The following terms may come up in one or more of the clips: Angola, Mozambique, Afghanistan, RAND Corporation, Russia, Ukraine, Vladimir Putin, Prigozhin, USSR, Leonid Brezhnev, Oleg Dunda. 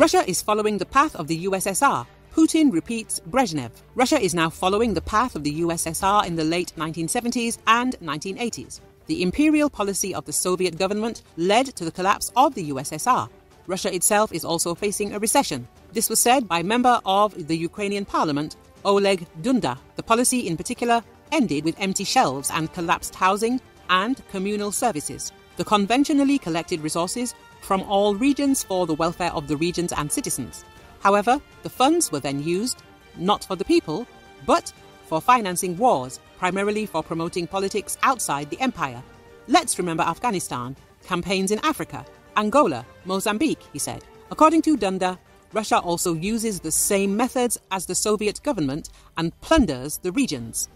Russia is following the path of the USSR. Putin repeats Brezhnev. Russia is now following the path of the USSR in the late 1970s and 1980s. The imperial policy of the Soviet government led to the collapse of the USSR. Russia itself is also facing a recession. This was said by member of the Ukrainian parliament, Oleg Dunda. The policy in particular ended with empty shelves and collapsed housing and communal services. The conventionally collected resources from all regions for the welfare of the regions and citizens. However, the funds were then used not for the people, but for financing wars, primarily for promoting politics outside the empire. Let's remember Afghanistan, campaigns in Africa, Angola, Mozambique, he said. According to Dunda, Russia also uses the same methods as the Soviet government and plunders the regions.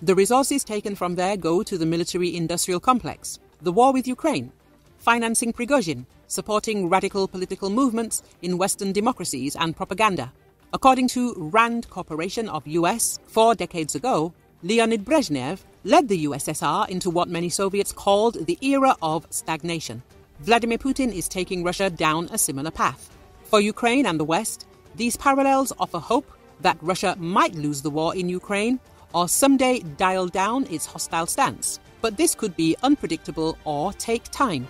The resources taken from there go to the military-industrial complex, the war with Ukraine, financing Prigozhin, supporting radical political movements in Western democracies and propaganda. According to RAND Corporation of US, 4 decades ago, Leonid Brezhnev led the USSR into what many Soviets called the era of stagnation. Vladimir Putin is taking Russia down a similar path. For Ukraine and the West, these parallels offer hope that Russia might lose the war in Ukraine or someday dial down its hostile stance. But this could be unpredictable or take time.